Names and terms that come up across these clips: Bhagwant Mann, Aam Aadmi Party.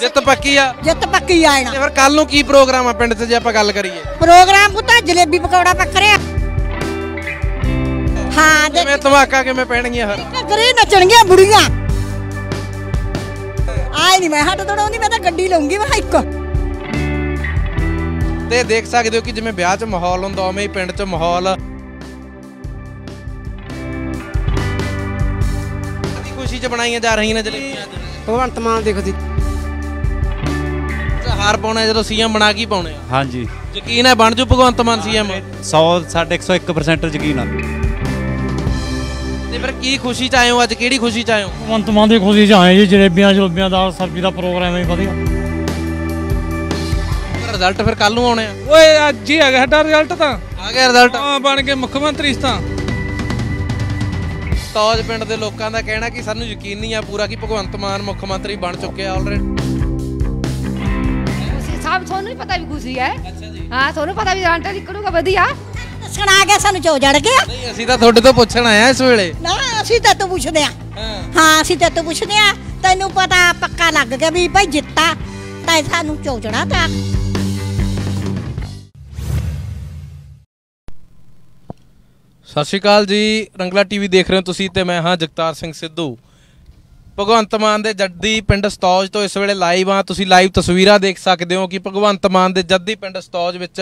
जित पक्की आ, जित पक्की आ। फिर कल नूं की प्रोग्राम आ पिंड ते जे आपां गल करिए? प्रोग्राम पुत्ता जलेबी पकौड़ा पक रहा। हां दे धमाका किवें पैणगीआं? हर घरे नचणगीआं बुड़ियां। आए नहीं मैं हट दौड़ाउंदी, मैं तां गड्डी लाऊंगी मैं इक। ते देख सकदे हो कि जिवें ब्याह च माहौल हुंदा उवें ही पिंड च माहौल। खुशी च बनाईआं जा रहीआं ने जलेबीआं। भगवंत मान देखो जी हार पाने जो सीएम बना के पाने। हाँ जी यकीन है बन जू भगवंत मान सीएम 100% यकीन आ। फिर की खुशी च आए हो अज? केड़ी खुशी च आए हो? भगवंत मान की खुशी च आए जी। जलेबियां जलेबियां दा सब्जी दा प्रोग्राम है वधिया। रिजल्ट फिर कल नूं आउणे आ? ओए अज ही आ गया साडा रिजल्ट तां आ गया। रिजल्ट हां बन के मुख्य मंत्री तां तौज पिंड के लोगों का कहना कि सानू यकीन नहीं है पूरा कि भगवंत मान मुख्य मंत्री बन चुके हैं ऑलरेडी। साहब थोनू ही पता भी खुशी है। अच्छा जी हां थोनू पता भी रिजल्ट निकलूगा बढ़िया। दसण आ गया सानू चो जड़ गया। नहीं ਅਸੀਂ ਤਾਂ ਤੁਹਾਡੇ ਤੋਂ ਪੁੱਛਣ ਆਇਆ ਇਸ ਵੇਲੇ। ਨਾ ਅਸੀਂ ਤਾਂ ਤੋਂ ਪੁੱਛਦੇ ਆ। ਹਾਂ ਅਸੀਂ ਤਾਂ ਤੋਂ ਪੁੱਛਦੇ ਆ। ਤੈਨੂੰ ਪਤਾ ਪੱਕਾ ਲੱਗ ਗਿਆ ਵੀ ਭਾਈ ਜਿੱਤਾ ਤਾਂ ਸਾਨੂੰ ਚੋ ਜੜਾ ਤਾਂ। सत श्री अकाल जी, रंगला टीवी देख रहे हो तुसी ते मैं हाँ जगतार सिंह सिद्धू। भगवंत मान दे जद्दी पिंड सतौज तो इस वेले लाइव हाँ। तुसी लाइव तस्वीरां देख सकदे हो कि भगवंत मान दे जद्दी पिंड सतौज विच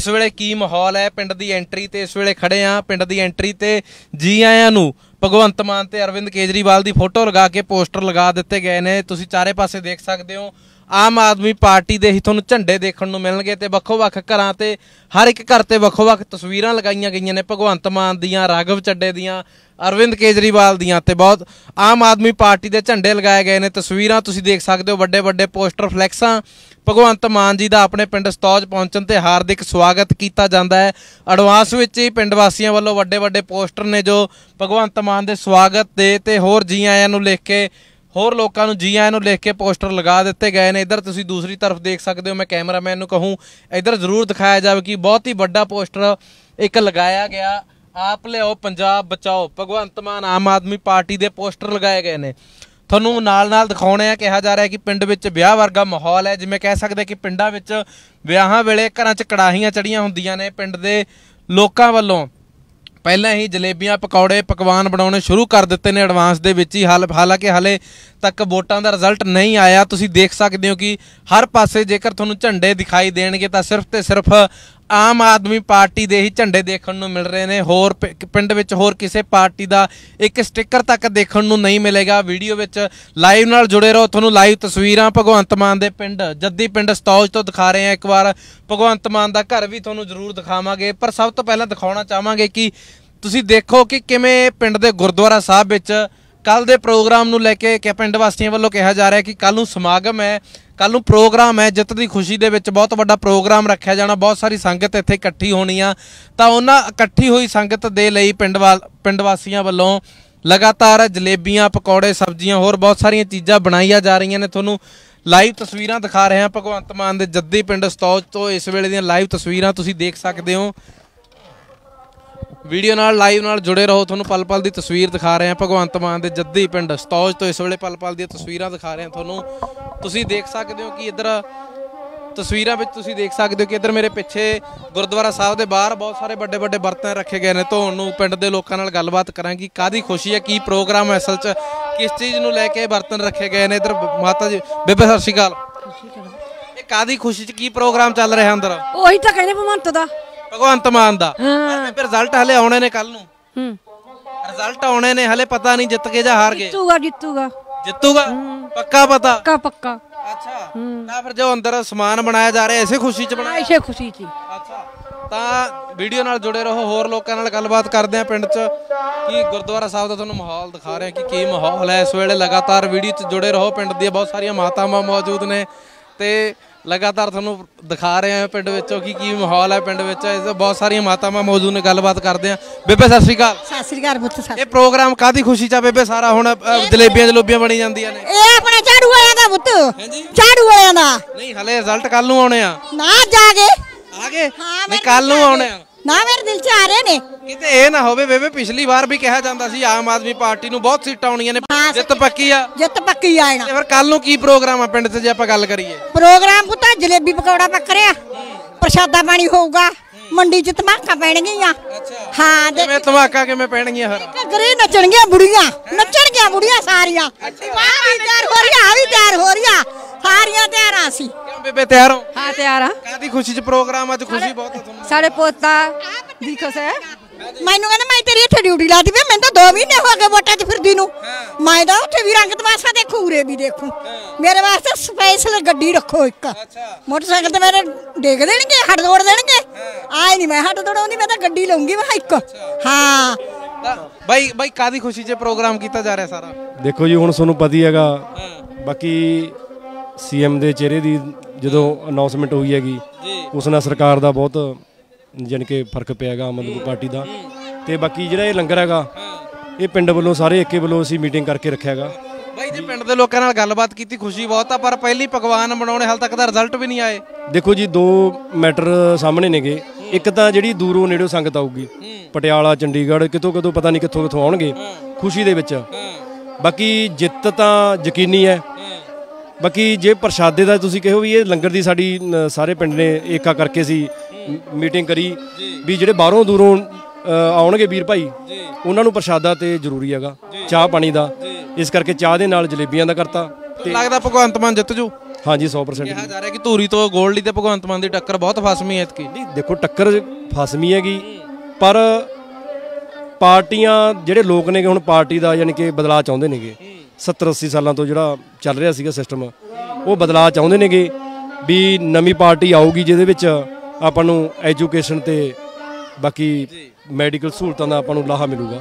इस वेले की माहौल है। पिंड दी एंट्री ते इस वेले खड़े हाँ। पिंड दी एंट्री ते जी आयां नूं भगवंत मान ते अरविंद केजरीवाल दी फोटो लगा के पोस्टर लगा दित्ते गए ने। तुसी चारे पासे देख सकदे हो। आम आदमी पार्टी दे ही तुहानूं झंडे देखण नूं मिलणगे ते वक्खो-वक्ख घरां ते हर एक घर ते वक्खो-वक्ख तस्वीरां लगाईआं गईआं ने भगवंत मान दियां, राघव चड्डे दियां, अरविंद केजरीवाल दियां ते बहुत आम आदमी पार्टी दे झंडे लगाए गए ने। तस्वीरां तुसीं देख सकदे हो, वड्डे-वड्डे पोस्टर फ्लैक्सां। भगवंत मान जी दा अपने पिंड सतौज पहुंचण ते हार्दिक स्वागत कीता जांदा है। एडवांस विच ही पिंड वासियां वल्लों वड्डे-वड्डे पोस्टर ने जो भगवंत मान दे स्वागत दे ते होर जी आयां नूं लिख के होर लोगों को जी आयां नूं लिख के पोस्टर लगा दिते गए हैं। इधर तुसी दूसरी तरफ देख सकते हो। मैं कैमरामैन नूं कहूँ इधर जरूर दिखाया जाए कि बहुत ही बड़ा पोस्टर एक लगाया गया, आप लिआओ पंजाब बचाओ। भगवंत मान आम आदमी पार्टी दे पोस्टर लगाए गए हैं। तुहानूं नाल-नाल दिखाउणे आ। कहा जा रहा है कि पिंड विच विआह वर्गा माहौल है। जिवें कह सकते कि पिंडां विच विआहां वेले घरां च कड़ाहियां चढ़ियां हुंदियां ने। पिंड दे लोकां वल्लों पहले ही जलेबियां पकौड़े पकवान बनाने शुरू कर दिते ने एडवांस दे विच ही। हालांकि हाले तक वोटां दा रिजल्ट नहीं आया। तुसी देख सकते हो कि हर पासे जेकर तुहानूं झंडे दिखाई देणगे तां सिर्फ ते सिर्फ आम आदमी पार्टी दे ही झंडे देखण नूं मिल रहे ने। होर पिंड विच होर किसी पार्टी दा एक स्टिकर तक देखण नूं नहीं मिलेगा। वीडियो विच लाइव नाल जुड़े रहो। तुहानूं लाइव तस्वीरां भगवंत मान दे पिंड जद्दी पिंड सतौज तो दिखा रहे हैं। एक बार भगवंत मान दा घर भी तुहानूं जरूर दिखावांगे, पर सब तो पहलां दिखाउणा चाहांगे कि तुसीं देखो कि किवें पिंड दे गुरद्वारा साहिब विच कल दे प्रोग्राम नूं लैके कि पिंड वासियां वल्लों कहा जा रहा है कि कल नूं समागम है, कल नूं प्रोग्राम है। जित दी खुशी दे विच बहुत वड्डा प्रोग्राम रखिया जाना, बहुत सारी संगत इत्थे इकट्ठी होणी आ। तां उन्हां इकट्ठी होई संगत दे लई पिंड वासियां वल्लों लगातार जलेबियां पकौड़े सब्जियां होर बहुत सारिया चीज़ां बनाईआं जा रहीआं ने। तुहानूं लाइव तस्वीरां दिखा रहे हैं भगवंत मान दे जद्दी पिंड सतौज तो इस वेले दीआं लाइव तस्वीरां तुसीं देख सकदे हो। वीडियो नाल लाइव नाल जुड़े रहो। तुहानूं पल पल दी तस्वीर दिखा रहे हैं भगवंत मान दे जद्दी पिंड सतौज तो इस वेले पल पल दी तस्वीरां दिखा रहे हैं। तुहानूं तुसीं देख सकदे हो कि इधर तस्वीरां विच तुसीं देख सकदे हो कि इधर मेरे पिछे गुरुद्वारा साहिब दे बाहर बहुत सारे बड़े बड़े बर्तन रखे गए ने। धोण नूं पिंड दे लोकां नाल गलबात करांगी कादी खुशी है, की प्रोग्राम है असल च, किस चीज़ नूं लैके बर्तन रखे गए ने। इधर माता जी बेबे सत श्री अकाल, ये कादी खुशी च की प्रोग्राम चल रहा है अंदर? ओही तां कहने भगवंत दा भगवंत मान दा। रिजल्ट हले आने ने, कल नूं रिजल्ट आने ने। हले पता नहीं जित के जा हार गए। जितूगा जितूगा जितूगा पक्का पता पक्का। अच्छा ना फिर जो अंदर समान बनाया जा रहा है ऐसे खुशी च बनाया, ऐसे खुशी च। अच्छा तां वीडियो नाल जुड़े रहो। होर लोकां नाल गलबात करदे आ पिंड च कि गुरुद्वारा साहिब दा तुहानूं माहौल दिखा रहे हैं कि की माहौल है इस वेले। लगातार वीडियो च जुड़े रहो। पिंड दी बहुत सारिया मातावां मौजूद ने ते लगातार थानू दिखा रहे हैं पिंड विचों कि की माहौल है। पिंड विच बहुत सारिया मातावां मौजूद ने, गलबात करदे आ। बेबे सत श्री अकाल। सत श्री अकाल पुत्त। सत। ये प्रोग्राम कादी खुशी चा बेबे? सारा हुण जलेबियां जलोबियां बणी जांदियां ने। ए अपने झाड़ू वालियां दा पुत्त। हां जी झाड़ू वालियां दा। नहीं हले रिजल्ट कल नूं आउणे आ। ना जागे आ गए। हां मैं कल नूं आउणे आ। ना मेरे दिल च आ रहे ने। ਕਿਤੇ ਇਹ ਨਾ ਹੋਵੇ ਬੇਬੇ ਪਿਛਲੀ ਵਾਰ ਵੀ ਕਿਹਾ ਜਾਂਦਾ ਸੀ ਆਮ ਆਦਮੀ ਪਾਰਟੀ ਨੂੰ ਬਹੁਤ ਸੀਟਾਂ ਆਉਣੀਆਂ ਨੇ, ਜਿੱਤ ਪੱਕੀ ਆ ਇਹਨਾਂ। ਫਿਰ ਕੱਲ ਨੂੰ ਕੀ ਪ੍ਰੋਗਰਾਮ ਆ ਪਿੰਡ 'ਚ ਜੇ ਆਪਾਂ ਗੱਲ ਕਰੀਏ? ਪ੍ਰੋਗਰਾਮ ਪੁੱਤਾਂ ਜਲੇਬੀ ਪਕੌੜਾ ਪੱਕ ਰਿਹਾ, ਪ੍ਰਸ਼ਾਦਾ ਪਾਣੀ ਹੋਊਗਾ, ਮੰਡੀ 'ਚ ਧਮਾਕਾ ਪੈਣਗੀਆਂ। ਹਾਂ ਜਿਵੇਂ ਧਮਾਕਾ ਕਿਵੇਂ ਪੈਣਗੀਆਂ? ਹਰ ਗਰੇ ਨੱਚਣਗੀਆਂ ਬੁੜੀਆਂ, ਨੱਚਣਗੀਆਂ ਬੁੜੀਆਂ ਸਾਰੀਆਂ। ਆ ਵੀ ਤਿਆਰ ਹੋ ਰਹੀਆਂ ਸਾਰੀਆਂ ਤਿਆਰਾਂ ਸੀ। ਬੇਬੇ ਤਿਆਰ ਹੋ? ਹਾਂ ਤਿਆਰ ਆ। ਕਾਦੀ ਖੁਸ਼ੀ 'ਚ ਪ੍ਰੋਗਰਾਮ ਅੱਜ? ਖੁਸ਼ੀ ਬਹੁਤ ਆ ਤੁਹਾਨੂੰ। ਸਾਡੇ ਪੋਤਾ ਦੇਖੋ ਸੇ ਮੈਨੂੰ ਕਹਿੰਦਾ ਮੈਂ ਤੇਰੀ ਇੱਥੇ ਡਿਊਟੀ ਲਾਤੀ ਵੀ, ਮੈਨੂੰ ਤਾਂ 2 ਮਹੀਨੇ ਹੋ ਗਏ ਵੋਟਾਂ 'ਚ ਫਿਰਦੀ ਨੂੰ। ਮੈਂ ਤਾਂ ਉੱਥੇ ਵੀ ਰੰਗ ਤਮਾਸ਼ਾ ਦੇਖੂ, ਉਰੇ ਵੀ ਦੇਖੂ। ਮੇਰੇ ਵਾਸਤੇ ਸਪੈਸ਼ਲ ਗੱਡੀ ਰੱਖੋ ਇੱਕ, ਮੋਟਰਸਾਈਕਲ ਤੇ ਮੇਰੇ ਡੇਗ ਦੇਣਗੇ, ਹੱਡ ਤੋੜ ਦੇਣਗੇ। ਆਏ ਨਹੀਂ ਮੈਂ ਹੱਡ ਤੋੜਾਉਂਦੀ, ਮੈਂ ਤਾਂ ਗੱਡੀ ਲਊਂਗੀ ਮੈਂ ਇੱਕ। ਹਾਂ ਬਾਈ ਕਾਦੀ ਖੁਸ਼ੀ 'ਚ ਪ੍ਰੋਗਰਾਮ ਕੀਤਾ ਜਾ ਰਿਹਾ ਸਾਰਾ? ਦੇਖੋ ਜੀ ਹੁਣ ਤੁਹਾਨੂੰ ਪਤਾ ਹੀ ਹੈਗਾ, ਬਾਕੀ ਸੀਐਮ ਦੇ ਚਿਹਰੇ ਦੀ ਜਦੋਂ ਅਨਾਉਂਸਮੈਂਟ ਹੋਈ ਹੈਗੀ ਉਸ ਨਾਲ ਸਰਕਾਰ ਦਾ ਬਹੁਤ ਜਾਣੀ ਕਿ ਫਰਕ ਪਿਆ ਹੈਗਾ ਆਮ ਆਦਮੀ ਪਾਰਟੀ ਦਾ। ਤੇ ਬਾਕੀ ਜਿਹੜਾ ਇਹ ਲੰਗਰ ਹੈਗਾ ਇਹ ਪਿੰਡ ਵੱਲੋਂ ਸਾਰੇ ਏਕੇ ਵੱਲੋਂ ਅਸੀਂ ਮੀਟਿੰਗ ਕਰਕੇ ਰੱਖਿਆ ਹੈਗਾ। ਬਾਈ ਜੀ ਪਿੰਡ ਦੇ ਲੋਕਾਂ ਨਾਲ ਗੱਲਬਾਤ ਕੀਤੀ, ਖੁਸ਼ੀ ਬਹੁਤ ਆ ਪਰ ਪਹਿਲੀ ਪਕਵਾਨ ਬਣਾਉਣੇ ਹਾਲ ਤੱਕ ਦਾ ਰਿਜ਼ਲਟ ਵੀ ਨਹੀਂ ਆਏ। ਦੇਖੋ ਜੀ 2 ਮੈਟਰ ਸਾਹਮਣੇ ਨੇਗੇ, ਇੱਕ ਤਾਂ ਜਿਹੜੀ ਦੂਰੋਂ ਨੇੜੋਂ ਸੰਗਤ ਆਊਗੀ, ਪਟਿਆਲਾ ਚੰਡੀਗੜ੍ਹ ਕਿਤੋਂ ਪਤਾ ਨਹੀਂ ਕਿੱਥੋਂ ਆਉਣਗੇ ਖੁਸ਼ੀ ਦੇ ਵਿੱਚ। ਬਾਕੀ ਜਿੱਤ ਤਾਂ ਯਕੀਨੀ ਹੈ, ਬਾਕੀ ਜੇ ਪ੍ਰਸ਼ਾਦੇ ਦਾ ਤੁਸੀਂ ਕਹੋ ਵੀ ਇਹ ਲੰਗਰ ਦੀ ਸਾਡੀ ਸਾਰੇ ਪਿੰਡ ਨੇ ਏਕਾ ਕਰਕੇ ਅਸੀਂ ਮੀਟਿੰਗ ਕਰੀ ਵੀ ਜਿਹੜੇ ਬਾਹਰੋਂ ਦੂਰੋਂ ਆਉਣਗੇ ਵੀਰ ਭਾਈ ਉਹਨਾਂ ਨੂੰ ਪ੍ਰਸ਼ਾਦਾ ਤੇ ਜ਼ਰੂਰੀ ਹੈਗਾ, ਚਾਹ ਪਾਣੀ ਦਾ। ਇਸ ਕਰਕੇ ਚਾਹ ਦੇ ਨਾਲ ਜਲੇਬੀਆਂ ਦਾ ਕਰਤਾ। ਲੱਗਦਾ ਭਗਵੰਤ ਮਾਨ ਜਿੱਤ ਜੂ? ਹਾਂਜੀ 100% ਕਿਹਾ ਜਾ ਰਿਹਾ ਕਿ ਧੂਰੀ ਤੋਂ ਗੋਲਡੀ ਤੇ ਭਗਵੰਤ ਮਾਨ ਦੀ ਟੱਕਰ ਬਹੁਤ ਫਸਮੀ ਹੈ ਇਤਕੀ। ਨਹੀਂ ਦੇਖੋ ਟੱਕਰ ਫਸਮੀ ਹੈਗੀ ਪਰ ਪਾਰਟੀਆਂ ਜਿਹੜੇ ਲੋਕ ਨੇਗੇ ਹੁਣ ਪਾਰਟੀ ਦਾ ਯਾਨੀ ਕਿ ਬਦਲਾਅ ਚਾਹੁੰਦੇ ਨੇਗੇ। 70-80 ਸਾਲਾਂ ਤੋਂ ਜਿਹੜਾ ਚੱਲ ਰਿਹਾ ਸੀਗਾ ਸਿਸਟਮ ਉਹ ਬਦਲਾਅ ਚਾਹੁੰਦੇ ਨੇਗੇ ਵੀ ਨਵੀਂ ਪਾਰਟੀ ਆਊਗੀ ਜਿਹਦੇ ਵਿੱਚ ਆਪਾਂ ਨੂੰ ਐਜੂਕੇਸ਼ਨ ਤੇ ਬਾਕੀ ਮੈਡੀਕਲ ਸਹੂਲਤਾਂ ਦਾ ਆਪਾਂ ਨੂੰ ਲਾਹਾ ਮਿਲੂਗਾ।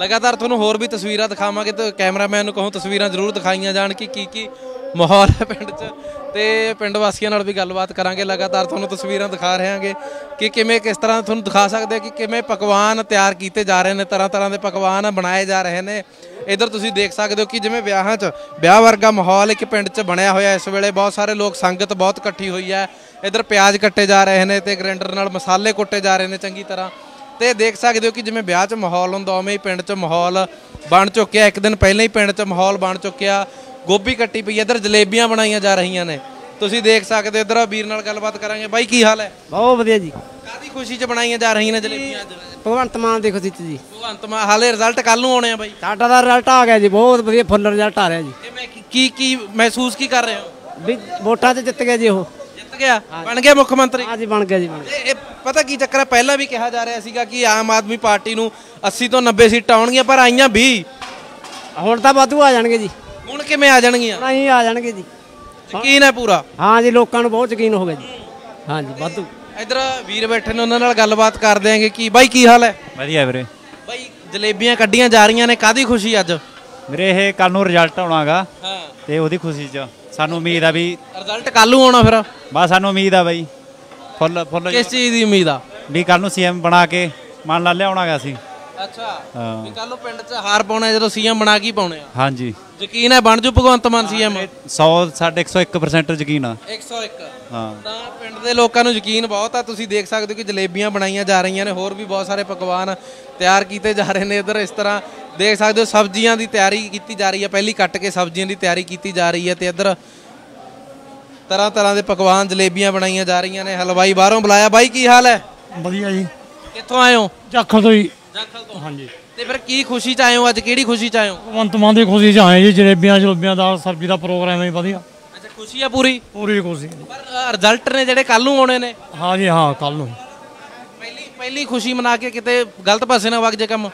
ਲਗਾਤਾਰ ਤੁਹਾਨੂੰ ਹੋਰ ਵੀ ਤਸਵੀਰਾਂ ਦਿਖਾਵਾਂਗੇ ਤੇ ਕੈਮਰਾਮੈਨ ਨੂੰ ਕਹੋ ਤਸਵੀਰਾਂ ਜ਼ਰੂਰ ਦਿਖਾਈਆਂ ਜਾਣ ਕਿ ਕੀ ਮਾਹੌਲ ਹੈ ਪਿੰਡ 'ਚ, ਤੇ ਪਿੰਡ ਵਾਸੀਆਂ ਨਾਲ ਵੀ ਗੱਲਬਾਤ ਕਰਾਂਗੇ। ਲਗਾਤਾਰ ਤੁਹਾਨੂੰ ਤਸਵੀਰਾਂ ਦਿਖਾ ਰਹੇ ਹਾਂਗੇ ਕਿ ਕਿਵੇਂ ਕਿਸ ਤਰ੍ਹਾਂ ਤੁਹਾਨੂੰ ਦਿਖਾ ਸਕਦੇ ਕਿ ਕਿਵੇਂ ਪਕਵਾਨ ਤਿਆਰ ਕੀਤੇ ਜਾ ਰਹੇ ਨੇ, ਤਰ੍ਹਾਂ ਤਰ੍ਹਾਂ ਦੇ ਪਕਵਾਨ ਬਣਾਏ ਜਾ ਰਹੇ ਨੇ। ਇੱਧਰ ਤੁਸੀਂ ਦੇਖ ਸਕਦੇ ਹੋ ਕਿ ਜਿਵੇਂ ਵਿਆਹਾਂ 'ਚ ਵਿਆਹ ਵਰਗਾ ਮਾਹੌਲ ਇੱਕ ਪਿੰਡ 'ਚ ਬਣਿਆ ਹੋਇਆ ਇਸ ਵੇਲੇ। ਬਹੁਤ ਸਾਰੇ ਲੋਕ, ਸੰਗਤ ਬਹੁਤ ਇਕੱਠੀ ਹੋਈ ਹੈ। ਇੱਧਰ ਪਿਆਜ਼ ਕੱਟੇ ਜਾ ਰਹੇ ਨੇ ਤੇ ਗ੍ਰੈਂਡਰ ਨਾਲ ਮਸਾਲੇ ਕੁੱਟੇ ਜਾ ਰਹੇ ਨੇ ਚੰਗੀ ਤਰ੍ਹਾਂ, ਤੇ ਦੇਖ ਸਕਦੇ ਹੋ ਕਿ ਜਿਵੇਂ ਵਿਆਹ 'ਚ ਮਾਹੌਲ ਹੁੰਦਾ ਉਵੇਂ ਹੀ ਪਿੰਡ 'ਚ ਮਾਹੌਲ ਬਣ ਚੁੱਕਿਆ। ਇੱਕ ਦਿਨ ਪਹਿਲਾਂ ਹੀ ਪਿੰਡ 'ਚ ਮਾਹੌਲ ਬਣ ਚੁੱਕਿਆ। ਗੋਭੀ ਕੱਟੀ ਪਈ, ਇੱਧਰ ਜਲੇਬੀਆਂ ਬਣਾਈਆਂ ਜਾ ਰਹੀਆਂ ਨੇ, ਤੁਸੀਂ ਦੇਖ ਸਕਦੇ ਹੋ। ਇੱਧਰ ਵੀਰ ਨਾਲ ਗੱਲਬਾਤ ਕਰਾਂਗੇ। ਬਾਈ ਕੀ ਹਾਲ ਹੈ? ਬਹੁਤ ਵਧੀਆ ਜੀ। ਕਾਦੀ ਖੁਸ਼ੀ 'ਚ ਬਣਾਈਆਂ ਜਾ ਰਹੀਆਂ ਨੇ ਜਲੇਬੀਆਂ? ਭਗਵੰਤ ਮਾਨ ਦੇਖੋ ਜੀ। ਭਗਵੰਤ ਮਾਨ ਹਾਲੇ ਰਿਜ਼ਲਟ ਕੱਲ ਨੂੰ ਆਉਣੇ ਆ ਬਾਈ? ਸਾਡਾ ਦਾ ਰਿਜ਼ਲਟ ਆ ਗਿਆ ਜੀ, ਬਹੁਤ ਵਧੀਆ ਫੁੱਲ ਰਿਜ਼ਲਟ ਆ ਰਿਹਾ ਜੀ। ਕੀ ਮਹਿਸੂਸ ਕੀ ਕਰ ਰਹੇ ਹੋ? ਵੀ ਵੋਟਾਂ 'ਚ ਜਿੱਤ ਗਿਆ ਜੀ, ਉਹ ਜਿੱਤ ਗਿਆ, ਬਣ ਗਿਆ ਮੁੱਖ ਮੰਤਰੀ। ਹਾਂ ਜੀ ਬਣ ਗਿਆ ਜੀ। ਇਹ ਪਤਾ ਕੀ ਚੱਕਰ ਹੈ, ਪਹਿਲਾਂ ਵੀ ਕਿਹਾ ਜਾ ਰਿਹਾ ਸੀਗਾ ਕਿ ਆਮ ਆਦਮੀ ਪਾਰਟੀ ਨੂੰ 80 ਤੋਂ 90 ਸੀਟਾਂ ਆਉਣਗੀਆਂ ਪਰ ਆਈਆਂ 20। ਹੁਣ ਤਾਂ ਵਾਧੂ ਆ ਜਾਣਗੇ ਜੀ। ਹੁਣ ਕਿਵੇਂ ਆ ਜਾਣਗੀਆਂ? ਨਹੀਂ ਆ ਜਾਣਗੇ ਜੀ, ਯਕੀਨ ਹੈ ਪੂਰਾ। ਹਾਂ ਜੀ ਲੋਕਾਂ ਨੂੰ ਬਹੁਤ ਯਕੀਨ ਹੋ ਗਿਆ ਜੀ। ਹਾਂ ਜੀ ਵਾਧੂ। ਇੱਧਰ ਵੀਰ ਬੈਠੇ ਨੇ, ਉਹਨਾਂ ਨਾਲ ਗੱਲਬਾਤ ਕਰਦੇ ਆਂਗੇ। ਕੀ ਬਾਈ ਕੀ ਹਾਲ ਹੈ? ਵਧੀਆ ਵੀਰੇ। ਬਾਈ ਜਲੇਬੀਆਂ ਕੱਢੀਆਂ ਜਾ ਰਹੀਆਂ ਨੇ, ਕਾਦੀ ਖੁਸ਼ੀ ਅੱਜ? ਵੀਰੇ ਇਹ ਕੱਲ ਨੂੰ ਰਿਜ਼ਲਟ ਆਉਣਾਗਾ ਤੇ ਉਹਦੀ ਖੁਸ਼ੀ 'ਚ ਸਾਨੂੰ ਉਮੀਦ ਆ ਵੀ ਰਿਜ਼ਲਟ ਕੱਲ ਨੂੰ ਆਉਣਾ। ਫਿਰ ਬਸ ਸਾਨੂੰ ਉਮੀਦ ਆ ਬਾਈ ਫੁੱਲ। ਕਿਸ ਚੀਜ਼ ਦੀ ਉਮੀਦ ਆ? ਵੀ ਕੱਲ ਨੂੰ ਸੀਐਮ ਬਣਾ ਕੇ ਮਨ ਲਾ ਲਿਆਉਣਾਗਾ ਅਸੀਂ। ਅੱਛਾ ਵੀ ਕੱਲ ਨੂੰ ਪਿੰਡ 'ਚ ਹਾਰ ਪਾਉਣਾ ਜਦੋਂ ਸੀਐਮ ਬਣਾ ਕੇ ਪਾਉਣੇ ਆ? ਹਾਂਜੀ ਯਕੀਨ ਹੈ ਬਣ ਜੂ ਭਗਵੰਤ ਮਾਨ ਸੀਐਮ? 100-101% ਯਕੀਨ ਆ। 101 ਹਾਂ ਤਾਂ ਪਿੰਡ ਦੇ ਲੋਕਾਂ ਨੂੰ ਯਕੀਨ ਬਹੁਤ ਆ। ਤੁਸੀਂ ਦੇਖ ਸਕਦੇ ਹੋ ਕਿ ਜਲੇਬੀਆਂ ਬਣਾਈਆਂ ਜਾ ਰਹੀਆਂ ਨੇ, ਹੋਰ ਵੀ ਬਹੁਤ ਸਾਰੇ ਪਕਵਾਨ ਤਿਆਰ ਕੀਤੇ ਜਾ ਰਹੇ ਨੇ। ਇੱਧਰ ਇਸ ਤਰ੍ਹਾਂ ਦੇਖ ਸਕਦੇ ਹੋ ਸਬਜ਼ੀਆਂ ਦੀ ਤਿਆਰੀ ਕੀਤੀ ਜਾ ਰਹੀ ਹੈ, ਪਹਿਲੀ ਕੱਟ ਕੇ ਸਬਜ਼ੀਆਂ ਦੀ ਤਿਆਰੀ ਕੀਤੀ ਜਾ ਰਹੀ ਹੈ ਤੇ ਇੱਧਰ ਤਰ੍ਹਾਂ ਤਰ੍ਹਾਂ ਦੇ ਪਕਵਾਨ ਜਲੇਬੀਆਂ ਬਣਾਈਆਂ ਜਾ ਰਹੀਆਂ ਨੇ। ਹਲਵਾਈ ਬਾਹਰੋਂ ਬੁਲਾਇਆ। ਬਾਈ ਕੀ ਹਾਲ ਹੈ? ਵਧੀਆ ਜੀ। ਕਿੱਥੋਂ ਆਏ ਹੋ? ਜਾਖਲ ਤੋਂ ਜੀ। ਜਾਖਲ ਤੋਂ? ਹਾਂਜੀ। ਤੇ ਫਿਰ ਕੀ ਖੁਸ਼ੀ 'ਚ ਆਏ ਹੋ ਅੱਜ? ਕਿਹੜੀ ਖੁਸ਼ੀ 'ਚ ਆਏ ਹੋ? ਭਗਵੰਤ ਮਾਨ ਦੀ ਖੁਸ਼ੀ 'ਚ ਆਏ ਜੀ। ਜਲੇਬੀਆਂ ਜਲੂਬੀਆਂ ਦਾ ਸਬਜ਼ੀ ਦਾ ਪ੍ਰੋਗਰਾਮ ਹੈ ਵਧੀਆ। ਅੱਛਾ ਖੁਸ਼ੀ ਆ ਪੂਰੀ? ਪੂਰੀ ਖੁਸ਼ੀ। ਪਰ ਰਿਜ਼ਲਟ ਨੇ ਜਿਹੜੇ ਕੱਲ ਨੂੰ ਆਉਣੇ ਨੇ? ਹਾਂ ਜੀ ਹਾਂ ਕੱਲ ਨੂੰ। ਪਹਿਲੀ ਖੁਸ਼ੀ ਮਨਾ ਕੇ ਕਿਤੇ ਗਲਤ ਪਾਸੇ ਨਾ ਵਗ ਜੇ ਕੰਮ?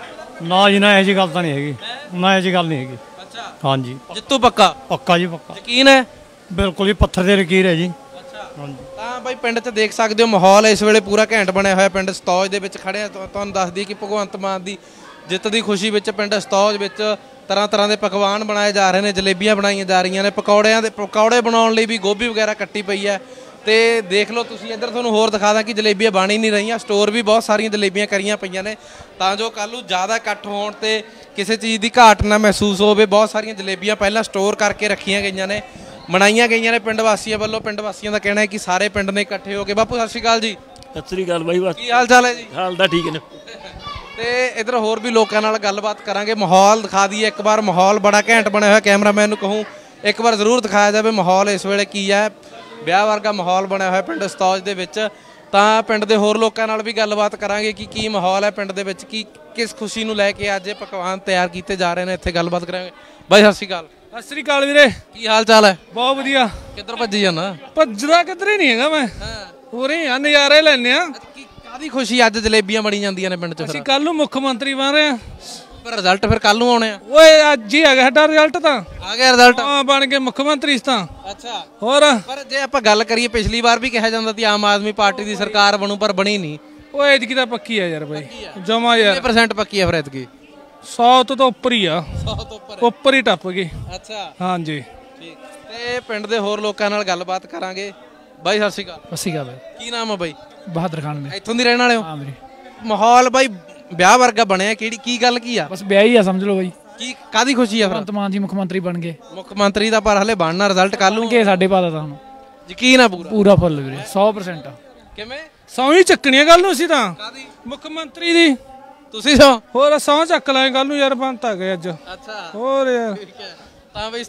ਨਾ ਜੀ ਨਾ, ਇਹ ਜੀ ਗੱਲ ਤਾਂ ਨਹੀਂ ਹੈਗੀ, ਨਾ ਇਹ ਜੀ ਗੱਲ ਨਹੀਂ ਹੈਗੀ। ਅੱਛਾ ਹਾਂਜੀ ਜਿੱਤੂ ਪੱਕਾ? ਪੱਕਾ ਜੀ ਪੱਕਾ। ਯਕੀਨ ਹੈ? ਬਿਲਕੁਲ ਜੀ, ਪੱਥਰ ਦੇ ਲਕੀਰ ਹੈ ਜੀ। ਤਾਂ ਬਾਈ ਪਿੰਡ 'ਚ ਦੇਖ ਸਕਦੇ ਹੋ ਮਾਹੌਲ ਇਸ ਵੇਲੇ ਪੂਰਾ ਘੈਂਟ ਬਣਿਆ ਹੋਇਆ। ਪਿੰਡ ਸਤੌਜ ਦੇ ਵਿੱਚ ਖੜੇ ਆ, ਤੁਹਾਨੂੰ ਦੱਸ ਦਈਏ ਕਿ ਭਗਵੰਤ ਮਾਨ ਦੀ ਜਿੱਤ ਦੀ ਖੁਸ਼ੀ ਵਿੱਚ ਪਿੰਡ ਸਤੌਜ ਵਿੱਚ ਤਰ੍ਹਾਂ ਤਰ੍ਹਾਂ ਦੇ ਪਕਵਾਨ ਬਣਾਏ ਜਾ ਰਹੇ ਨੇ, ਜਲੇਬੀਆਂ ਬਣਾਈਆਂ ਜਾ ਰਹੀਆਂ ਨੇ। ਪਕੌੜੇ ਬਣਾਉਣ ਲਈ ਵੀ ਗੋਭੀ ਵਗੈਰਾ ਕੱਟੀ ਪਈ ਹੈ ਤੇ ਦੇਖ ਲਓ ਤੁਸੀਂ। ਇੱਧਰ ਤੁਹਾਨੂੰ ਹੋਰ ਦਿਖਾ ਦਾਂ ਕਿ ਜਲੇਬੀਆਂ ਬਣ ਹੀ ਨਹੀਂ ਰਹੀਆਂ, ਸਟੋਰ ਵੀ ਬਹੁਤ ਸਾਰੀਆਂ ਜਲੇਬੀਆਂ ਕਰੀਆਂ ਪਈਆਂ ਨੇ ਤਾਂ ਜੋ ਕੱਲ੍ਹ ਨੂੰ ਜ਼ਿਆਦਾ ਇਕੱਠ ਹੋਣ ਤੇ ਕਿਸੇ ਚੀਜ਼ ਦੀ ਘਾਟ ਨਾ ਮਹਿਸੂਸ ਹੋਵੇ। ਬਹੁਤ ਸਾਰੀਆਂ ਜਲੇਬੀਆਂ ਪਹਿਲਾਂ ਸਟੋਰ ਕਰਕੇ ਰੱਖੀਆਂ ਗਈਆਂ ਨੇ, ਬਣਾਈਆਂ ਗਈਆਂ ਨੇ ਪਿੰਡ ਵਾਸੀਆਂ ਵੱਲੋਂ। ਪਿੰਡ ਵਾਸੀਆਂ ਦਾ ਕਹਿਣਾ ਹੈ ਕਿ ਸਾਰੇ ਪਿੰਡ ਨੇ ਇਕੱਠੇ ਹੋ ਕੇ। ਬਾਪੂ ਸਤਿ ਸ਼੍ਰੀ ਅਕਾਲ ਜੀ। ਸਤਿ ਸ਼੍ਰੀ ਅਕਾਲ ਬਾਈ। ਕੀ ਹਾਲ ਚਾਲ ਹੈ ਜੀ? ਹਾਲ ਤਾਂ ਠੀਕ ਨੇ। ਤੇ ਇਧਰ ਹੋਰ ਵੀ ਲੋਕਾਂ ਨਾਲ ਗੱਲਬਾਤ ਕਰਾਂਗੇ। ਮਾਹੌਲ ਦਿਖਾ ਦਈਏ ਇੱਕ ਵਾਰ, ਮਾਹੌਲ ਬੜਾ ਘੈਂਟ ਬਣਿਆ ਹੋਇਆ। ਕੈਮਰਾਮੈਨ ਨੂੰ ਕਹੂੰ ਇੱਕ ਵਾਰ ਜ਼ਰੂਰ ਦਿਖਾਇਆ ਜਾਵੇ ਮਾਹੌਲ ਇਸ ਵੇਲੇ ਕੀ ਹੈ। ਵਿਆਹ ਵਰਗਾ ਮਾਹੌਲ ਬਣਿਆ ਹੋਇਆ ਪਿੰਡ ਸਤੌਜ ਦੇ ਵਿੱਚ। ਤਾਂ ਪਿੰਡ ਦੇ ਹੋਰ ਲੋਕਾਂ ਨਾਲ ਵੀ ਗੱਲਬਾਤ ਕਰਾਂਗੇ ਕਿ ਕੀ ਮਾਹੌਲ ਹੈ ਪਿੰਡ ਦੇ ਵਿੱਚ, ਕੀ ਕਿਸ ਖੁਸ਼ੀ ਨੂੰ ਲੈ ਕੇ ਅੱਜ ਇਹ ਪਕਵਾਨ ਤਿਆਰ ਕੀਤੇ ਜਾ ਰਹੇ ਨੇ, ਇੱਥੇ ਗੱਲਬਾਤ ਕਰਾਂਗੇ। ਬਾਈ ਸਤਿ ਸ਼੍ਰੀ ਅਕਾਲ। ਸਤਿ ਸ਼੍ਰੀ ਅਕਾਲ ਵੀਰੇ, ਕੀ ਹਾਲ ਚਾਲ ਹੈ? ਬਹੁਤ ਵਧੀਆ। ਕਿੱਧਰ ਭੱਜੀ ਜਾਂਦਾ? ਭੱਜਦਾ ਕਿੱਧਰੇ ਨਹੀਂ ਹੈਗਾ ਮੈਂ, ਹੋ ਰਹੀ ਆ ਨਜ਼ਾਰੇ ਲੈਣੇ ਆ। ਕਾਹਦੀ ਖੁਸ਼ੀ? ਅੱਜ ਜਲੇਬੀਆਂ ਬਣੀ ਜਾਂਦੀਆਂ ਨੇ ਪਿੰਡ ਚ, ਅਸੀਂ ਕੱਲ ਨੂੰ ਮੁੱਖ ਮੰਤਰੀ ਬਣ ਰਹੇ ਆ। ਪਰ ਰਿਜ਼ਲਟ ਫਿਰ ਕੱਲ ਨੂੰ ਆਉਣੇ ਆ? ਓਏ ਅੱਜ ਹੀ ਆ ਗਿਆ ਸਾਡਾ ਰਿਜ਼ਲਟ, ਤਾਂ ਆ ਗਿਆ ਰਿਜ਼ਲਟ, ਹਾਂ ਬਣ ਕੇ ਮੁੱਖ ਮੰਤਰੀ ਇਸ ਤਾਂ। ਅੱਛਾ ਹੋਰ? ਪਰ ਜੇ ਆਪਾਂ ਗੱਲ ਕਰੀਏ ਪਿਛਲੀ ਵਾਰ ਵੀ ਕਿਹਾ ਜਾਂਦਾ ਸੀ ਆਮ ਆਦਮੀ ਪਾਰਟੀ ਦੀ ਸਰਕਾਰ ਬਣੂ, ਪਰ ਬਣੀ ਨਹੀਂ। ਓਏ ਐਤਕੀ ਤਾਂ ਪੱਕੀ ਆ ਯਾਰ ਬਾਈ, ਜਮਾ ਯਾਰ 100% ਪੱਕੀ ਆ। ਫਿਰ ਐਤਕੀ 100 ਤੋਂ ਉੱਪਰ ਹੀ ਆ, 100 ਤੋਂ ਉੱਪਰ ਹੀ ਟੱਪ ਗਈ। ਅੱਛਾ ਹਾਂਜੀ ਠੀਕ। ਤੇ ਪਿੰਡ ਦੇ ਹੋਰ ਲੋਕਾਂ ਨਾਲ ਗੱਲਬਾਤ ਕਰਾਂਗੇ। ਬਾਈ ਸਤਿ ਸ਼੍ਰੀ ਅਕਾਲ। ਸਤਿ ਸ਼੍ਰੀ ਅਕਾਲ ਬਾਈ। ਕੀ ਨਾਮ ਆ ਬਾਈ? ਬਹਾਦਰ ਖਾਨ। ਇੱਥੋਂ ਦੀ ਰਹਿਣ ਵਾਲੇ ਹੋ? ਹਾਂ ਵੀਰੇ। ਮਾਹੌਲ ਬਾਈ ਵਿਆਹ ਵਰਗਾ ਬਣਿਆ, ਕਿਹੜੀ ਕੀ ਗੱਲ ਕੀ ਆ? ਬਸ ਵਿਆਹ ਹੀ ਆ ਸਮਝ ਲਓ ਬਾਈ। ਕੀ ਕਾਦੀ ਖੁਸ਼ੀ ਆ? ਭਗਵੰਤ ਮਾਨ ਜੀ ਮੁੱਖ ਮੰਤਰੀ ਬਣ ਗਏ। ਮੁੱਖ ਮੰਤਰੀ ਦਾ ਪਰ ਹਲੇ ਬਣਨਾ, ਰਿਜ਼ਲਟ ਕੱਲ ਨੂੰ ਕਿ ਸਾਡੇ ਪਾਦਾ ਤਾਂ ਯਕੀਨ ਆ ਪੂਰਾ ਪੂਰਾ ਫੁੱਲ ਵੀਰੇ 100%। ਕਿਵੇਂ? ਸੌਂ ਹੀ ਚੱਕਣੀ ਗੱਲ ਨੂੰ ਅਸੀਂ ਤਾਂ, ਕਾਦੀ? ਮੁੱਖ ਮੰਤਰੀ ਦੀ। ਤੁਸੀਂ ਸੌਂ? ਹੋਰ ਸੌਂ ਚੱਕ ਲਾਂਗੇ ਕੱਲ ਨੂੰ ਯਾਰ, ਬਣਤਾ ਗਏ ਅੱਜ। ਅੱਛਾ ਹੋਰ ਯਾਰ ਤਾਂ ਬਈ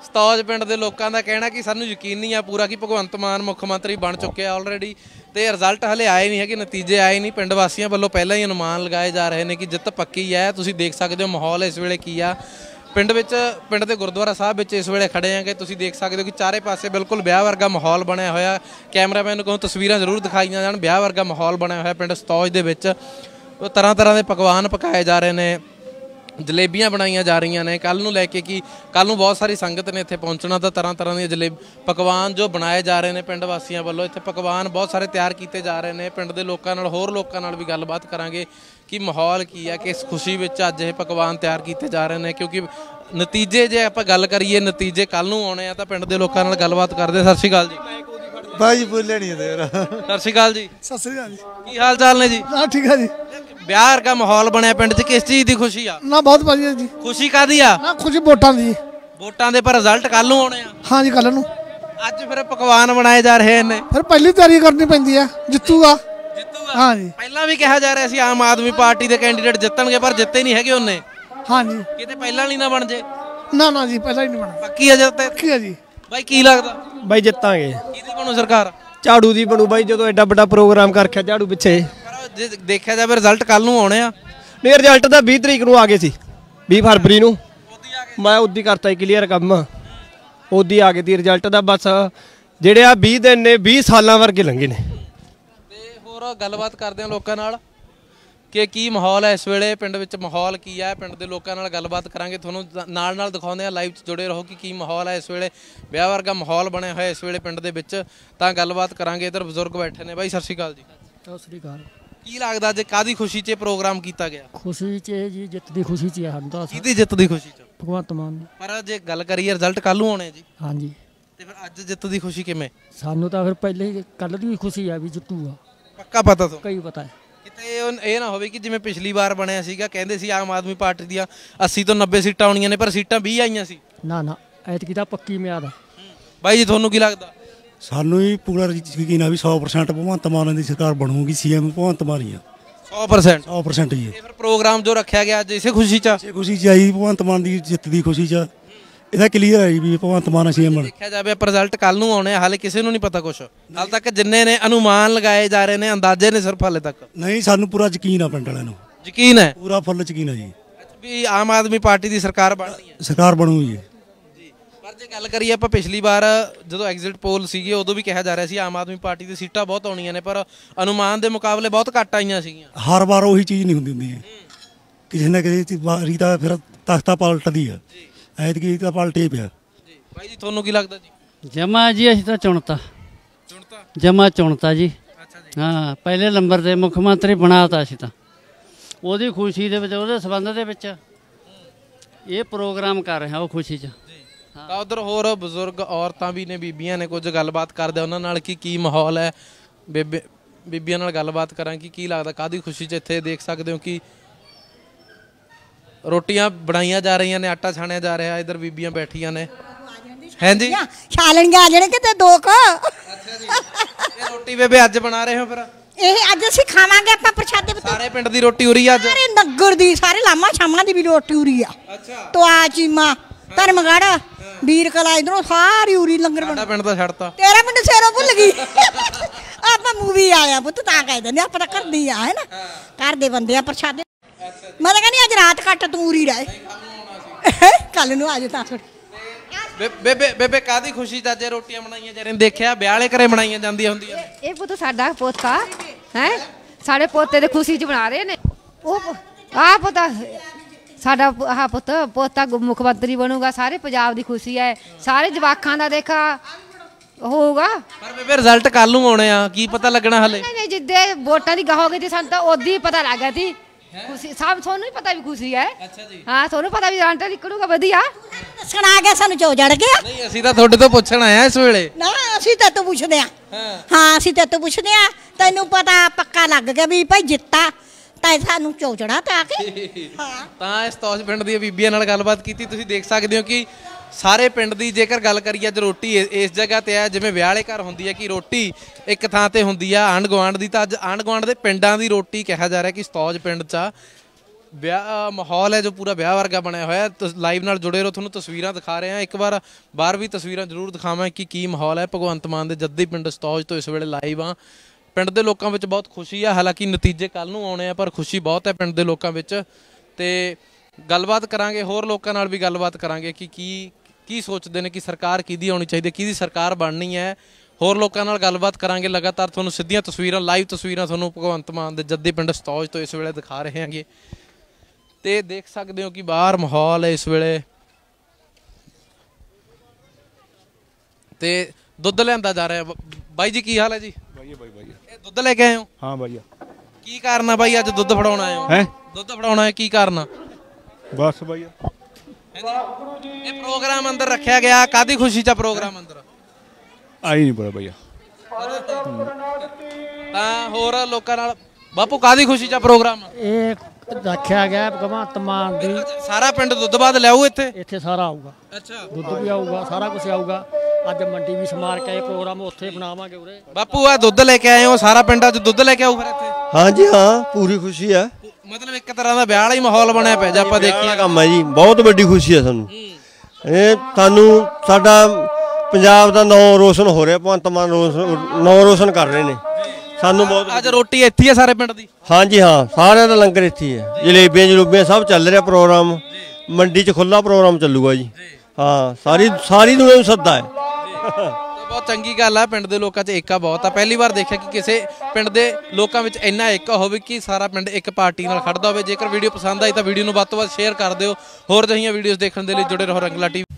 ਸਤੌਜ ਪਿੰਡ ਦੇ ਲੋਕਾਂ ਦਾ ਕਹਿਣਾ ਕਿ ਸਾਨੂੰ ਯਕੀਨ ਨਹੀਂ ਆ ਪੂਰਾ ਕਿ ਭਗਵੰਤ ਮਾਨ ਮੁੱਖ ਮੰਤਰੀ ਬਣ ਚੁੱਕੇ ਆ ਆਲਰੇਡੀ, ਤੇ ਰਿਜ਼ਲਟ ਹਲੇ ਆਏ ਨਹੀਂ ਹੈਗੇ, ਨਤੀਜੇ ਆਏ ਨਹੀਂ। ਪਿੰਡ ਵਾਸੀਆਂ ਵੱਲੋਂ ਪਹਿਲਾਂ ਹੀ ਅਨੁਮਾਨ ਲਗਾਏ ਜਾ ਰਹੇ ਨੇ ਕਿ ਜਿੱਤ ਪੱਕੀ ਹੈ। ਤੁਸੀਂ ਦੇਖ ਸਕਦੇ ਹੋ ਮਾਹੌਲ ਇਸ ਵੇਲੇ ਕੀ ਆ ਪਿੰਡ ਵਿੱਚ। ਪਿੰਡ ਦੇ ਗੁਰਦੁਆਰਾ ਸਾਹਿਬ ਵਿੱਚ ਇਸ ਵੇਲੇ ਖੜੇ ਆਂਗੇ, ਤੁਸੀਂ ਦੇਖ ਸਕਦੇ ਹੋ ਕਿ ਚਾਰੇ ਪਾਸੇ ਬਿਲਕੁਲ ਵਿਆਹ ਵਰਗਾ ਮਾਹੌਲ ਬਣਿਆ ਹੋਇਆ। ਕੈਮਰਾਮੈਨ ਨੂੰ ਕਹੋ ਤਸਵੀਰਾਂ ਜ਼ਰੂਰ ਦਿਖਾਈਆਂ ਜਾਣ, ਵਿਆਹ ਵਰਗਾ ਮਾਹੌਲ ਬਣਿਆ ਹੋਇਆ ਪਿੰਡ ਸਤੌਜ ਦੇ ਵਿੱਚ। ਤਰ੍ਹਾਂ ਤਰ੍ਹਾਂ ਦੇ ਪਕਵਾਨ ਪਕਾਏ ਜਾ ਰਹੇ ਨੇ, ਜਲੇਬੀਆਂ ਬਣਾਈਆਂ ਜਾ ਰਹੀਆਂ ਨੇ ਕੱਲ ਨੂੰ ਲੈ ਕੇ ਕਿ ਕੱਲ ਨੂੰ ਬਹੁਤ ਸਾਰੀ ਸੰਗਤ ਨੇ ਇੱਥੇ ਪਹੁੰਚਣਾ। ਤਾਂ ਤਰ੍ਹਾਂ ਤਰ੍ਹਾਂ ਦੀਆਂ ਪਕਵਾਨ ਜੋ ਬਣਾਏ ਜਾ ਰਹੇ ਨੇ ਪਿੰਡ ਵਾਸੀਆਂ ਵੱਲੋਂ, ਇੱਥੇ ਪਕਵਾਨ ਬਹੁਤ ਸਾਰੇ ਤਿਆਰ ਕੀਤੇ ਜਾ ਰਹੇ ਨੇ। ਪਿੰਡ ਦੇ ਲੋਕਾਂ ਨਾਲ ਹੋਰ ਲੋਕਾਂ ਨਾਲ ਵੀ ਗੱਲਬਾਤ ਕਰਾਂਗੇ ਕਿ ਮਾਹੌਲ ਕੀ ਹੈ, ਕਿਸ ਖੁਸ਼ੀ ਵਿੱਚ ਅੱਜ ਇਹ ਪਕਵਾਨ ਤਿਆਰ ਕੀਤੇ ਜਾ ਰਹੇ ਨੇ, ਕਿਉਂਕਿ ਨਤੀਜੇ ਜੇ ਆਪਾਂ ਗੱਲ ਕਰੀਏ ਨਤੀਜੇ ਕੱਲ ਨੂੰ ਆਉਣੇ ਆ। ਤਾਂ ਪਿੰਡ ਦੇ ਲੋਕਾਂ ਨਾਲ ਗੱਲਬਾਤ ਕਰਦੇ। ਸਤਿ ਸ਼੍ਰੀ ਅਕਾਲ ਜੀ। ਬਾਈ ਬੋਲਿਆ ਨਹੀਂ ਯਾਰ। ਸਤਿ ਸ਼੍ਰੀ ਅਕਾਲ ਜੀ। ਸਤਿ ਸ਼੍ਰੀ ਅਕਾਲ ਜੀ। ਕੀ ਹਾਲ ਚਾਲ ਨੇ ਜੀ? ਹਾਂ ਠੀਕ ਆ ਜੀ। ਵਿਆਹ ਦਾ ਮਾਹੌਲ ਬਣਿਆ ਪਿੰਡ 'ਚ, ਕਿਸ ਚੀਜ਼ ਦੀ ਖੁਸ਼ੀ ਆ? ਨਾ ਬਹੁਤ ਵਧੀਆ ਜੀ। ਖੁਸ਼ੀ ਕਾਦੀ ਆ? ਨਾ ਖੁਸ਼ੀ ਵੋਟਾਂ ਦੀ, ਵੋਟਾਂ ਦੇ। ਪਰ ਰਿਜ਼ਲਟ ਕੱਲ ਨੂੰ ਆਉਣੇ ਆ? ਹਾਂ ਜੀ ਕੱਲ ਨੂੰ। ਅੱਜ ਫਿਰ ਪਕਵਾਨ ਬਣਾਏ ਜਾ ਰਹੇ ਨੇ, ਫਿਰ ਪਹਿਲੀ ਤਿਆਰੀ ਕਰਨੀ ਪੈਂਦੀ ਆ। ਜਿੱਤੂਗਾ? ਜਿੱਤੂਗਾ ਹਾਂ ਜੀ। ਪਹਿਲਾਂ ਵੀ ਕਿਹਾ ਜਾ ਰਿਹਾ ਸੀ ਆਮ ਆਦਮੀ ਪਾਰਟੀ ਦੇ ਕੈਂਡੀਡੇਟ ਜਿੱਤਣਗੇ, ਪਰ ਜਿੱਤੇ ਨਹੀਂ ਹੈਗੇ ਉਹਨੇ। ਹਾਂ ਜੀ। ਕਿਤੇ ਪਹਿਲਾਂ ਨਹੀਂ ਨਾ ਬਣ ਜੇ? ਨਾ ਨਾ ਜੀ ਪਹਿਲਾਂ ਹੀ ਨਹੀਂ ਬਣਦਾ। ਪੱਕੀ ਆ ਜਿੱਤ? ਪੱਕੀ ਆ ਜੀ। ਬਾਈ ਕੀ ਲੱਗਦਾ? ਬਾਈ ਜਿੱਤਾਂਗੇ। ਕਿਹਦੀ ਬਣੂ ਸਰਕਾਰ? ਝਾੜੂ ਦੀ ਬਣੂ ਬਾਈ, ਜਦੋਂ ਐਡਾ ਵੱਡਾ ਪ੍ਰੋਗਰਾਮ ਕਰ ਰੱਖਿਆ ਝਾੜੂ ਪਿੱਛੇ। ਜੇ ਦੇਖਿਆ ਜਾਵੇ ਰਿਜ਼ਲਟ ਕੱਲ ਨੂੰ ਆਉਣੇ ਆ? ਨਹੀਂ ਰਿਜ਼ਲਟ ਤਾਂ 20 ਤਰੀਕ ਨੂੰ ਆ ਗਏ ਸੀ, 20 ਫਰਵਰੀ ਨੂੰ ਮੈਂ ਉਦੀ ਕਰਤਾ ਕਲੀਅਰ ਕੰਮ, ਉਦੀ ਆ ਗਏ ਦੀ ਰਿਜ਼ਲਟ ਦਾ। ਬਸ ਜਿਹੜੇ ਆ 20 ਦਿਨ ਨੇ 20 ਸਾਲਾਂ ਵਰਗੇ ਲੰਘੇ ਨੇ। ਤੇ ਹੋਰ ਗੱਲਬਾਤ ਕਰਦੇ ਆ ਲੋਕਾਂ ਨਾਲ ਕਿ ਕੀ ਮਾਹੌਲ ਹੈ ਇਸ ਵੇਲੇ ਪਿੰਡ ਵਿੱਚ, ਮਾਹੌਲ ਕੀ ਹੈ ਪਿੰਡ ਦੇ ਲੋਕਾਂ ਨਾਲ ਗੱਲਬਾਤ ਕਰਾਂਗੇ। ਤੁਹਾਨੂੰ ਨਾਲ ਨਾਲ ਦਿਖਾਉਂਦੇ ਆ, ਲਾਈਵ 'ਚ ਜੁੜੇ ਰਹੋ ਕਿ ਕੀ ਮਾਹੌਲ ਹੈ ਇਸ ਵੇਲੇ। ਵਿਆਹ ਵਰਗਾ ਮਾਹੌਲ ਬਣਿਆ ਹੋਇਆ ਇਸ ਵੇਲੇ ਪਿੰਡ ਦੇ ਵਿੱਚ, ਤਾਂ ਗੱਲਬਾਤ ਕਰਾਂਗੇ। ਇੱਧਰ ਬਜ਼ੁਰਗ ਬੈਠੇ ਨੇ। ਬਾਈ ਸਤਿ ਸ਼੍ਰੀ ਅਕਾਲ ਜੀ। ਸਤਿ ਸ਼੍ਰੀ ਅਕਾਲ। ਕੀ ਲੱਗਦਾ ਜੇ ਕਾਦੀ ਖੁਸ਼ੀ 'ਚ ਪ੍ਰੋਗਰਾਮ ਕੀਤਾ ਗਿਆ? ਖੁਸ਼ੀ 'ਚ ਜੀ, ਜਿੱਤ ਦੀ ਖੁਸ਼ੀ 'ਚ ਸਾਨੂੰ ਤਾਂ। ਕਿਹਦੀ ਜਿੱਤ ਦੀ ਖੁਸ਼ੀ 'ਚ? ਭਗਵੰਤ ਮਾਨ। ਪਰ ਜੇ ਗੱਲ ਕਰੀਏ ਰਿਜ਼ਲਟ ਕੱਲ ਨੂੰ ਆਉਣੇ ਜੀ। ਹਾਂਜੀ। ਤੇ ਫਿਰ ਅੱਜ ਜਿੱਤ ਦੀ ਖੁਸ਼ੀ ਕਿਵੇਂ? ਸਾਨੂੰ ਤਾਂ ਫਿਰ ਪਹਿਲੇ ਹੀ ਕੱਲ ਦੀ ਖੁਸ਼ੀ ਆ ਵੀ ਜਿੱਤੂਗਾ ਪੱਕਾ। ਪਤਾ ਤੋਂ ਕਈ ਪਤਾ ਹੈ ਕਿਤੇ ਇਹ ਨਾ ਹੋਵੇ ਕਿ ਜਿਵੇਂ ਪਿਛਲੀ ਵਾਰ ਬਣਿਆ ਸੀਗਾ, ਕਹਿੰਦੇ ਸੀ ਆਮ ਆਦਮੀ ਪਾਰਟੀ ਦੀਆਂ 80 ਤੋਂ 90 ਸੀਟਾਂ ਆਉਣੀਆਂ ਨੇ, ਪਰ ਸੀਟਾਂ 20 ਆਈਆਂ ਸੀ। ਨਾ ਨਾ ਐਤਕੀ ਤਾਂ ਪੱਕੀ ਮਿਆਦ ਆ। ਬਾਈ ਜੀ ਤੁਹਾਨੂੰ ਕੀ ਲੱਗਦਾ? ਸਾਨੂੰ ਹੀ ਪੂਰਾ ਯਕੀਨ ਆ ਵੀ 100% ਭਗਵੰਤ ਮਾਨ ਦੀ ਸਰਕਾਰ ਬਣੂਗੀ, ਸੀਐਮ ਭਗਵੰਤ ਮਾਨ ਹੀ ਆ 100% ਜੀ। ਫਿਰ ਪ੍ਰੋਗਰਾਮ ਜੋ ਰੱਖਿਆ ਗਿਆ ਅੱਜ ਇਸੇ ਖੁਸ਼ੀ 'ਚ? ਇਸੇ ਖੁਸ਼ੀ 'ਚ ਆਈ, ਭਗਵੰਤ ਮਾਨ ਦੀ ਜਿੱਤ ਦੀ ਖੁਸ਼ੀ 'ਚ ਇਹਦਾ ਕਲੀਅਰ ਆਈ ਵੀ ਭਗਵੰਤ ਮਾਨ ਸੀਐਮ ਬਣ। ਦੇਖਿਆ ਜਾਵੇ ਰਿਜ਼ਲਟ ਕੱਲ ਨੂੰ ਆਉਣੇ, ਹਾਲੇ ਕਿਸੇ ਨੂੰ ਨਹੀਂ ਪਤਾ ਕੁਛ। ਹਾਲ ਤੱਕ ਜਿੰਨੇ ਨੇ ਅਨੁਮਾਨ ਲਗਾਏ ਜਾ ਰਹੇ ਨੇ, ਅੰਦਾਜ਼ੇ ਨੇ ਸਿਰਫ ਹਾਲੇ ਤੱਕ। ਨਹੀਂ ਸਾਨੂੰ ਪੂਰਾ ਯਕੀਨ ਆ, ਪਿੰਡ ਵਾਲਿਆਂ ਨੂੰ ਯਕੀਨ ਹੈ, ਪੂਰਾ ਫੁੱਲ ਯਕੀਨ ਆ ਜੀ ਵੀ ਆਮ ਆਦਮੀ ਪਾਰਟੀ ਦੀ ਸਰਕਾਰ ਬਣਨੀ ਹੈ, ਸਰਕਾਰ ਬਣੂਗੀ। ਪਰ ਜੇ ਗੱਲ ਕਰੀਏ ਆਪਾਂ ਪਿਛਲੀ ਵਾਰ ਜਦੋਂ ਐਗਜ਼ਿਟ ਪੋਲ ਸੀਗੇ, ਉਦੋਂ ਵੀ ਕਿਹਾ ਜਾ ਰਿਹਾ ਸੀ ਆਮ ਆਦਮੀ ਪਾਰਟੀ ਦੀ ਸੀਟਾਂ ਬਹੁਤ ਆਉਣੀਆਂ ਨੇ, ਪਰ ਅਨੁਮਾਨ ਦੇ ਮੁਕਾਬਲੇ ਬਹੁਤ ਘੱਟ ਆਈਆਂ ਸੀਗੀਆਂ। ਹਰ ਵਾਰ ਉਹੀ ਚੀਜ਼ ਨਹੀਂ ਹੁੰਦੀ, ਕਿਸੇ ਨਾ ਕਿਸੇ ਵਾਰੀ ਤਾਂ ਫਿਰ ਤਖਤਾ ਪਲਟਦੀ ਆ, ਐਤਕੀ ਤਾਂ ਪਲਟੇ ਪਿਆ। ਬਾਈ ਜੀ ਤੁਹਾਨੂੰ ਕੀ ਲੱਗਦਾ ਜੀ? ਜਮਾ ਜੀ ਅਸੀਂ ਤਾਂ ਚੁਣਤਾ ਜਮਾ ਚੁਣਤਾ ਜੀ। ਹਾਂ ਪਹਿਲੇ ਨੰਬਰ ਤੇ ਮੁੱਖ ਮੰਤਰੀ ਬਣਾਤਾ ਅਸੀਂ ਤਾਂ, ਉਹਦੀ ਖੁਸ਼ੀ ਦੇ ਵਿੱਚ, ਉਹਦੇ ਸੰਬੰਧ ਦੇ ਵਿੱਚ ਇਹ ਪ੍ਰੋਗਰਾਮ ਕਰ ਰਹੇ ਹਾਂ, ਉਹ ਖੁਸ਼ੀ 'ਚ। ਤਾਂ ਉਧਰ ਹੋਰ ਬਜ਼ੁਰਗ ਔਰਤਾਂ ਵੀ ਨੇ, ਬੀਬੀਆਂ ਨੇ, ਕੁਝ ਗੱਲਬਾਤ ਕਰਦੇ ਉਹਨਾਂ ਨਾਲ ਕਿ ਕੀ ਮਾਹੌਲ ਹੈ। ਬੀਬੀਆਂ ਨਾਲ ਗੱਲਬਾਤ ਕਰਾਂ ਕਿ ਕੀ ਲੱਗਦਾ ਕਾਹਦੀ ਖੁਸ਼ੀ 'ਚ ਇੱਥੇ ਦੇਖ ਸਕਦੇ ਹੋ ਕਿ ਰੋਟੀਆਂ ਬਣਾਈਆਂ ਜਾ ਰਹੀਆਂ ਨੇ, ਆਟਾ ਛਾਣਿਆ ਜਾ ਰਿਹਾ। ਇੱਧਰ ਬੀਬੀਆਂ ਬੈਠੀਆਂ ਨੇ। ਹਾਂਜੀ ਛਾਲਣੀਆਂ ਆ ਜਾਣੇ ਕਿਤੇ ਦੋ ਕੋ। ਅੱਛਾ ਜੀ। ਇਹ ਰੋਟੀ ਬੇਬੇ ਅੱਜ ਬਣਾ ਰਹੇ ਹੋ? ਫਿਰ ਇਹ ਅੱਜ ਅਸੀਂ ਖਾਵਾਂਗੇ ਆਪਾਂ ਪ੍ਰਸ਼ਾਦੇ सारे पिंड दी रोटी उरी आ, सारे नगर दी, सारे लामा शामा दी भी रोटी उरी आ। अच्छा तो आ चीमा धर्मगढ़ वीर कला इधरों सारी उरी लंगर बंदा पिंड दा छड़ता तेरा पिंड सेरो भुल गई। आपा मूवी आया पुत्त ता कह देने आपा ता कर दिया है ना कर दे बंदे आ प्रसाद। मैं तो कहनी आज रात कट तू उरी रहे कल नु आज ता छोड़। बेबे बेबे कादी खुशी दा जे रोटियां बनाईयां जे रन देखया ब्याहले करे बनाईयां जांदी हुंदियां ए पुत्त साडा पोता है साडे पोते दे खुशी च बना रहे ने ओ आ पोता साडा हा पुत्त पोता मुख मंत्री बनूगा सारे पंजाब दी खुशी है सारे जवाखां दा देखा होगा। पर बेबे रिजल्ट कल नु आणे आ की पता लगना हले नहीं जिद्दे वोटां दी गहोगे ते संता ओदी पता लगा दी खुशी साहब सोनू ही पता भी खुशी है। अच्छा जी हां सोनू पता भी जानता निकलूगा बढ़िया दसण आ गया सानू चो जड़ गया नहीं ਅਸੀਂ ਤਾਂ ਤੁਹਾਡੇ ਤੋਂ ਪੁੱਛਣ ਆਇਆ ਇਸ ਵੇਲੇ ਨਾ ਅਸੀਂ ਤਾਂ ਤੋਂ ਪੁੱਛਦੇ ਆ ਹਾਂ ਅਸੀਂ ਤਾਂ ਤੋਂ ਪੁੱਛਦੇ ਆ ਤੈਨੂੰ ਪਤਾ ਪੱਕਾ ਲੱਗ ਗਿਆ ਵੀ ਭਾਈ ਜਿੱਤਾ ਤਾਂ ਸਾਨੂੰ ਚੋ ਜੜਾ ਤਾਂ ਕਿ ਹਾਂ ਤਾਂ ਇਸ ਤੌਸ ਪਿੰਡ ਦੀ ਬੀਬੀਆਂ ਨਾਲ ਗੱਲਬਾਤ ਕੀਤੀ ਤੁਸੀਂ ਦੇਖ ਸਕਦੇ ਹੋ ਕਿ ਸਾਰੇ ਪਿੰਡ ਦੀ ਜੇਕਰ ਗੱਲ ਕਰੀਏ ਅੱਜ ਰੋਟੀ ਇਸ ਜਗ੍ਹਾ ਤੇ ਆ ਜਿਵੇਂ ਵਿਆਹਲੇ ਘਰ ਹੁੰਦੀ ਹੈ ਕਿ ਰੋਟੀ ਇੱਕ ਥਾਂ ਤੇ ਹੁੰਦੀ ਆ ਆਂਢ ਗੁਆਂਢ ਦੀ ਤਾਂ ਅੱਜ ਆਂਢ ਗੁਆਂਢ ਦੇ ਪਿੰਡਾਂ ਦੀ ਰੋਟੀ ਕਿਹਾ ਜਾ ਰਿਹਾ ਕਿ ਸਤੌਜ ਪਿੰਡ 'ਚ ਵਿਆਹ ਮਾਹੌਲ ਹੈ ਜੋ ਪੂਰਾ ਵਿਆਹ ਵਰਗਾ ਬਣਿਆ ਹੋਇਆ। ਲਾਈਵ ਨਾਲ ਜੁੜੇ ਰਹੋ ਤੁਹਾਨੂੰ ਤਸਵੀਰਾਂ ਦਿਖਾ ਰਹੇ ਹਾਂ ਇੱਕ ਵਾਰ ਬਾਹਰ ਵੀ ਤਸਵੀਰਾਂ ਜ਼ਰੂਰ ਦਿਖਾਵਾਂ ਕਿ ਕੀ ਮਾਹੌਲ ਹੈ। ਭਗਵੰਤ ਮਾਨ ਦੇ ਜੱਦੀ ਪਿੰਡ ਸਤੌਜ ਤੋਂ ਇਸ ਵੇਲੇ ਲਾਈਵ ਆ। ਪਿੰਡ ਦੇ ਲੋਕਾਂ ਵਿੱਚ ਬਹੁਤ ਖੁਸ਼ੀ ਆ ਹਾਲਾਂਕਿ ਨਤੀਜੇ ਕੱਲ ਨੂੰ ਆਉਣੇ ਆ ਪਰ ਖੁਸ਼ੀ ਬਹੁਤ ਹੈ ਪਿੰਡ ਦੇ ਲੋਕਾਂ ਵਿੱਚ ਤੇ ਗੱਲਬਾਤ ਕਰਾਂਗੇ ਹੋਰ ਲੋਕਾਂ ਨਾਲ ਵੀ ਗੱਲਬਾਤ ਕਰਾਂਗੇ ਕਿ ਕੀ ਸੋਚਦੇ ਨੇ ਕਿ ਸਰਕਾਰ ਕਿਹਦੀ ਆਉਣੀ ਚਾਹੀਦੀ ਕਿਹਦੀ ਸਰਕਾਰ ਬਣਨੀ ਹੈ ਹੋਰ ਲੋਕਾਂ ਨਾਲ ਗੱਲਬਾਤ ਕਰਾਂਗੇ। ਲਗਾਤਾਰ ਤੁਹਾਨੂੰ ਸਿੱਧੀਆਂ ਤਸਵੀਰਾਂ ਲਾਈਵ ਤਸਵੀਰਾਂ ਤੁਹਾਨੂੰ ਭਗਵੰਤ ਮਾਨ ਦੇ ਜੱਦੀ ਪਿੰਡ ਸਤੌਜ ਤੋਂ ਇਸ ਵੇਲੇ ਦਿਖਾ ਰਹੇ ਹਾਂਗੇ ਤੇ ਦੇਖ ਸਕਦੇ ਹੋ ਕਿ ਬਾਹਰ ਮਾਹੌਲ ਹੈ ਇਸ ਵੇਲੇ ਤੇ ਦੁੱਧ ਲਿਆਂਦਾ ਜਾ ਰਿਹਾ। ਬਾਈ ਜੀ ਕੀ ਹਾਲ ਹੈ ਜੀ? ਬਾਈਆ ਬਾਈ ਬਾਈਆ ਇਹ ਦੁੱਧ ਲੈ ਕੇ ਆਏ ਹੋ? ਹਾਂ ਬਾਈਆ। ਕੀ ਕਾਰਨ ਆ ਬਾਈ ਅੱਜ ਦੁੱਧ ਫੜਾਉਣ ਆਏ ਹੋ? ਹੈ ਦੁੱਧ ਫੜਾਉਣ ਆਏ ਕੀ ਕਾਰਨ ਆ? ਬਸ ਬਾਈਆ ਇਹ ਪ੍ਰੋਗਰਾਮ ਅੰਦਰ ਰੱਖਿਆ ਗਿਆ ਕਾਦੀ ਖੁਸ਼ੀ ਦਾ ਪ੍ਰੋਗਰਾਮ ਅੰਦਰ ਆਈ ਨਹੀਂ ਪੜਾ ਭਈਆ ਤਾਂ ਹੋਰ ਲੋਕਾਂ ਨਾਲ ਬਾਪੂ ਕਾਦੀ ਖੁਸ਼ੀ ਦਾ ਪ੍ਰੋਗਰਾਮ ਇਹ ਰੱਖਿਆ ਗਿਆ ਭਗਵੰਤ ਮਾਨ ਦੀ ਸਾਰਾ ਪਿੰਡ ਦੁੱਧ ਬਾਦ ਲੈ ਆਉ ਇੱਥੇ ਸਾਰਾ ਆਊਗਾ। ਅੱਛਾ ਦੁੱਧ ਵੀ ਆਊਗਾ ਸਾਰਾ ਕੁਝ ਆਊਗਾ ਅੱਜ ਮੰਡੀ ਵੀ ਸਮਾਰ ਕੇ ਇਹ ਪ੍ਰੋਗਰਾਮ ਉੱਥੇ ਬਣਾਵਾਂਗੇ ਉਰੇ। ਬਾਪੂ ਆ ਦੁੱਧ ਲੈ ਕੇ ਆਏ ਹੋ ਸਾਰਾ ਪਿੰਡ ਅੱਜ ਦੁੱਧ ਲੈ ਕੇ ਆਉ ਫਿਰ ਇੱਥੇ? ਹਾਂਜੀ ਹਾਂ ਪੂਰੀ ਖੁਸ਼ੀ ਆ मतलब एक तरह का ब्याह ही माहौल बनया पे आप देखिए काम है जी बहुत बड़ी खुशी है सानू सानू साडा पंजाब दा नाम रोशन हो रहा भगवंत मान नाम रोशन कर रहे हैं सानू बहुत आज रोटी इत्थे है सारे पिंड दी। हाँ जी हाँ सारे दा लंगर इत्थे है जलेबियां जलूबियां सब चल रहा प्रोग्राम मंडी च खुला प्रोग्राम चलूगा जी। हाँ सारी दुनिया नू सद्दा है ਬਹੁਤ ਚੰਗੀ ਗੱਲ ਆ ਪਿੰਡ ਦੇ ਲੋਕਾਂ 'ਚ ਏਕਾ ਬਹੁਤ ਆ ਪਹਿਲੀ ਵਾਰ ਦੇਖਿਆ ਕਿ ਕਿਸੇ ਪਿੰਡ ਦੇ ਲੋਕਾਂ ਵਿੱਚ ਇੰਨਾ ਏਕਾ ਹੋਵੇ ਕਿ ਸਾਰਾ ਪਿੰਡ ਇੱਕ ਪਾਰਟੀ ਨਾਲ ਖੜਦਾ ਹੋਵੇ। ਜੇਕਰ ਵੀਡੀਓ ਪਸੰਦ ਆਈ ਤਾਂ ਵੀਡੀਓ ਨੂੰ ਵੱਧ ਤੋਂ ਵੱਧ ਸ਼ੇਅਰ ਕਰ ਦਿਓ। ਹੋਰ ਜਿਹੀਆਂ ਵੀਡੀਓਜ਼ ਦੇਖਣ ਦੇ ਲਈ ਜੁੜੇ ਰਹੋ ਰੰਗਲਾ TV।